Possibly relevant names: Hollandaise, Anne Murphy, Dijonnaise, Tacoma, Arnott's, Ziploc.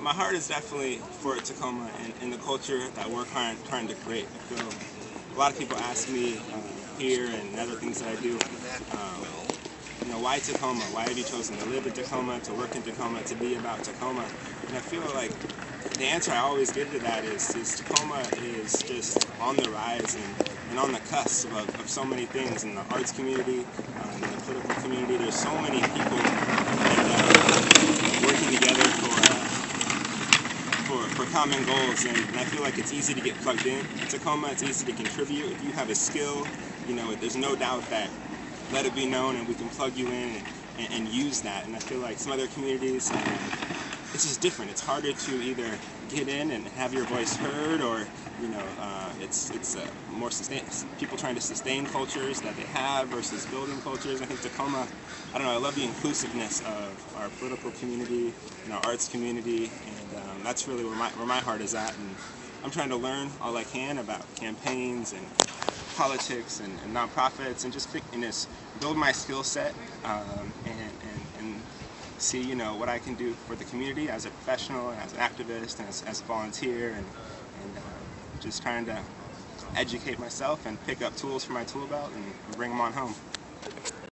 My heart is definitely for Tacoma and the culture that I work hard trying to create. I feel a lot of people ask me here and other things that I do, why Tacoma? Why have you chosen to live in Tacoma, to work in Tacoma, to be about Tacoma? And I feel like the answer I always give to that is Tacoma is just on the rise and on the cusp of so many things in the arts community, in the political community. There's so many people working together for common goals, and I feel like it's easy to get plugged in. At Tacoma, it's easy to contribute. If you have a skill, there's no doubt that let it be known and we can plug you in and use that. And I feel like some other communities, it's just different. It's harder to either get in and have your voice heard, or it's more sustain. People trying to sustain cultures that they have versus building cultures. I think Tacoma, I love the inclusiveness of our political community and our arts community, and that's really where my heart is at. And I'm trying to learn all I can about campaigns and politics and nonprofits, and just build my skill set and see what I can do for the community as a professional, as an activist, and as a volunteer, and just trying to educate myself and pick up tools from my tool belt and bring them on home.